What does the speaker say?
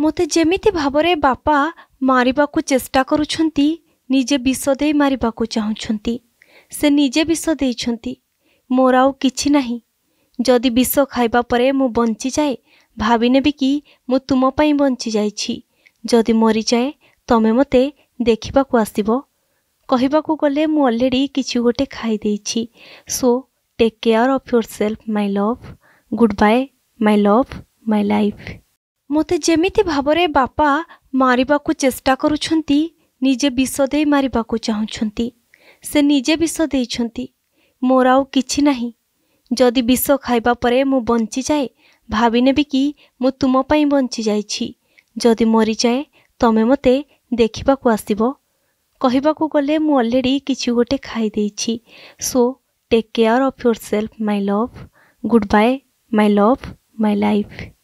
मते जेमिति भावरे बापा मारिबाकु चेष्टा करुछंती, निजे विष दे मारिबाकु चाहुछंती। से निजे विष देइछंती, मोर आउ किछि नाही। जदि विष खाइबा परे मु बंची जाए, भाबिनेबि कि मु तुम पई बंची जाइछि। जदि मरी जाए तमे मते देखिबाकु आसीबो। कहिबाकु गले मु ऑलरेडी किछि गोटे खाइ देइछि। So take care of yourself my love, goodbye my love, my life. मते जेमिति भावरे बापा मारिबाकु चेष्टा करुछंती, निजे विष दे मारिबाकु चाहुछंती। से निजे विष देइछंती, मोर आउ किछि नाही। जदि विष खाइबा परे मु बंची जाए, भाबिनेबि कि मु तुम पई बंची जाइछि। जदि मरी जाए तमे मते देखिबाकु आसीबो। कहिबाकु गले मु ऑलरेडी किछि गोटे खाइ देइछि। So take care of yourself my love, goodbye my love, my life.